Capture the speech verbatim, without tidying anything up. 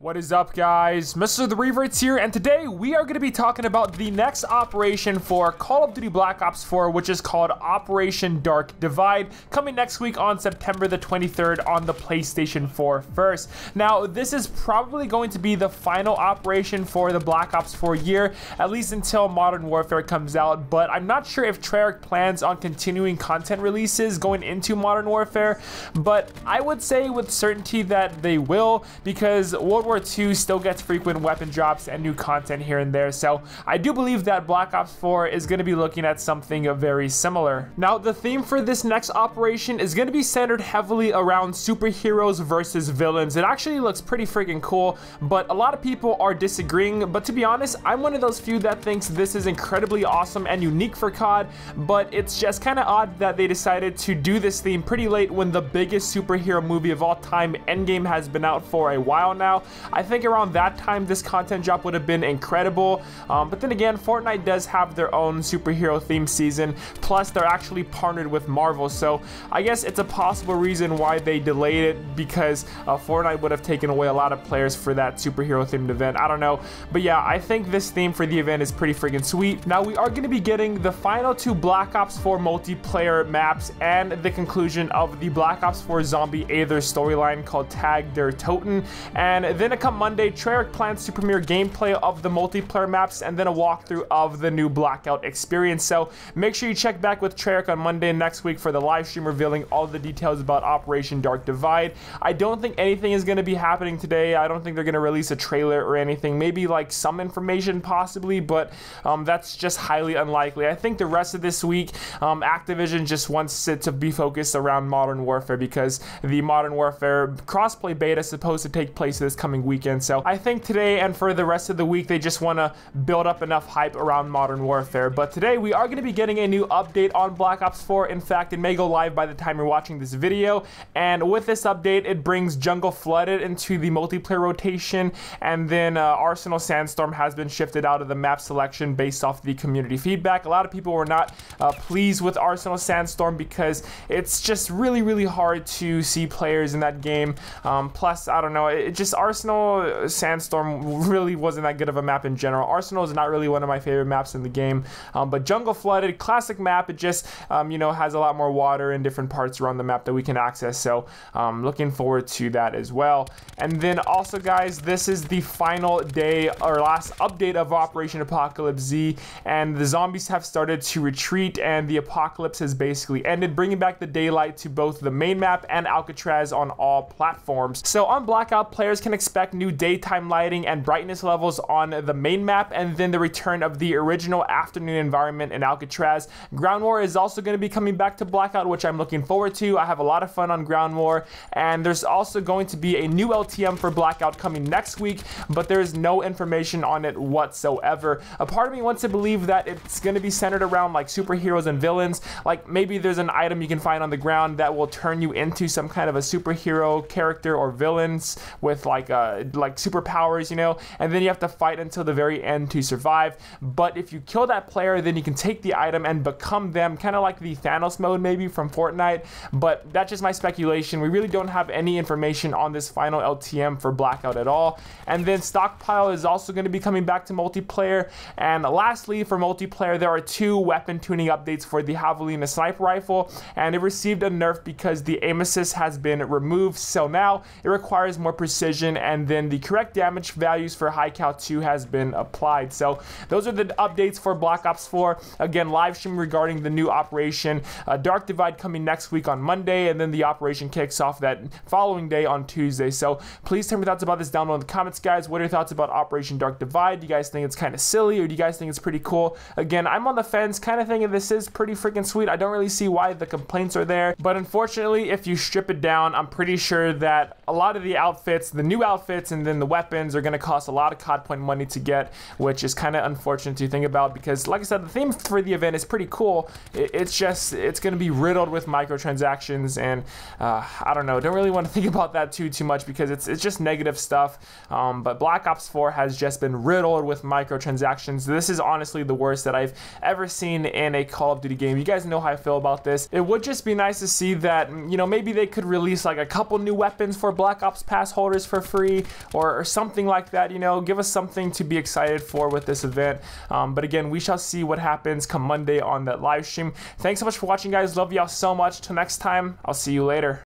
What is up, guys? Mister The Reverts here, and today we are going to be talking about the next operation for Call of Duty Black Ops four, which is called Operation Dark Divide, coming next week on September the twenty-third on the PlayStation four first. Now, this is probably going to be the final operation for the Black Ops four year, at least until Modern Warfare comes out, but I'm not sure if Treyarch plans on continuing content releases going into Modern Warfare, but I would say with certainty that they will, because World War two still gets frequent weapon drops and new content here and there, so I do believe that Black Ops four is going to be looking at something very similar. Now, the theme for this next operation is going to be centered heavily around superheroes versus villains. It actually looks pretty freaking cool, but a lot of people are disagreeing, but to be honest, I'm one of those few that thinks this is incredibly awesome and unique for C O D, but it's just kind of odd that they decided to do this theme pretty late when the biggest superhero movie of all time, Endgame, has been out for a while now. I think around that time this content drop would have been incredible, um, but then again, Fortnite does have their own superhero theme season, plus they're actually partnered with Marvel, so I guess it's a possible reason why they delayed it, because uh, Fortnite would have taken away a lot of players for that superhero themed event. I don't know, but yeah, I think this theme for the event is pretty freaking sweet. Now, we are going to be getting the final two Black Ops four multiplayer maps and the conclusion of the Black Ops four Zombie Aether storyline called Tag Der Toten, and then Then come Monday, Treyarch plans to premiere gameplay of the multiplayer maps and then a walkthrough of the new Blackout experience. So make sure you check back with Treyarch on Monday next week for the live stream revealing all the details about Operation Dark Divide. I don't think anything is going to be happening today. I don't think they're going to release a trailer or anything. Maybe like some information possibly, but um, that's just highly unlikely. I think the rest of this week, um, Activision just wants it to be focused around Modern Warfare, because the Modern Warfare crossplay beta is supposed to take place this coming weekend. So I think today and for the rest of the week they just want to build up enough hype around Modern Warfare. But today we are going to be getting a new update on Black Ops four. In fact, it may go live by the time you're watching this video, and with this update it brings Jungle Flooded into the multiplayer rotation, and then uh, Arsenal Sandstorm has been shifted out of the map selection based off the community feedback. A lot of people were not uh, pleased with Arsenal Sandstorm because it's just really really hard to see players in that game, um, plus I don't know, it just Arsenal Arsenal Sandstorm really wasn't that good of a map in general. Arsenal is not really one of my favorite maps in the game, um, but Jungle Flooded, classic map, it just um, you know, has a lot more water in different parts around the map that we can access, so um, looking forward to that as well. And then also, guys, this is the final day or last update of Operation Apocalypse Z, and the zombies have started to retreat and the apocalypse has basically ended, bringing back the daylight to both the main map and Alcatraz on all platforms. So on Blackout, players can expect new daytime lighting and brightness levels on the main map, and then the return of the original afternoon environment in Alcatraz. Ground War is also going to be coming back to Blackout, which I'm looking forward to. I have a lot of fun on Ground War, and there's also going to be a new L T M for Blackout coming next week, but there is no information on it whatsoever. A part of me wants to believe that it's going to be centered around like superheroes and villains, like maybe there's an item you can find on the ground that will turn you into some kind of a superhero character or villains with like a like superpowers, you know, and then you have to fight until the very end to survive. But if you kill that player, then you can take the item and become them, kind of like the Thanos mode maybe from Fortnite, but that's just my speculation. We really don't have any information on this final L T M for Blackout at all. And then Stockpile is also going to be coming back to multiplayer. And lastly, for multiplayer, there are two weapon tuning updates for the Havelina sniper rifle, and it received a nerf because the aim assist has been removed, so now it requires more precision, and And then the correct damage values for High Cal two has been applied. So those are the updates for Black Ops four. Again, live stream regarding the new Operation uh, Dark Divide coming next week on Monday, and then the operation kicks off that following day on Tuesday. So please tell me your thoughts about this down below in the comments, guys. What are your thoughts about Operation Dark Divide? Do you guys think it's kind of silly, or do you guys think it's pretty cool? Again, I'm on the fence, kind of thinking this is pretty freaking sweet. I don't really see why the complaints are there, but unfortunately, if you strip it down, I'm pretty sure that a lot of the outfits, the new outfits, and then the weapons are going to cost a lot of C O D point money to get, which is kind of unfortunate to think about, because like I said, the theme for the event is pretty cool. It's just, it's going to be riddled with microtransactions, and uh, I don't know, don't really want to think about that too too much, because it's, it's just negative stuff, um, but Black Ops four has just been riddled with microtransactions. This is honestly the worst that I've ever seen in a Call of Duty game. You guys know how I feel about this. It would just be nice to see that, you know, maybe they could release like a couple new weapons for Black Ops pass holders for free, free or, or something like that. You know, give us something to be excited for with this event. Um, but again, we shall see what happens come Monday on that live stream. Thanks so much for watching, guys. Love y'all so much. Till next time, I'll see you later.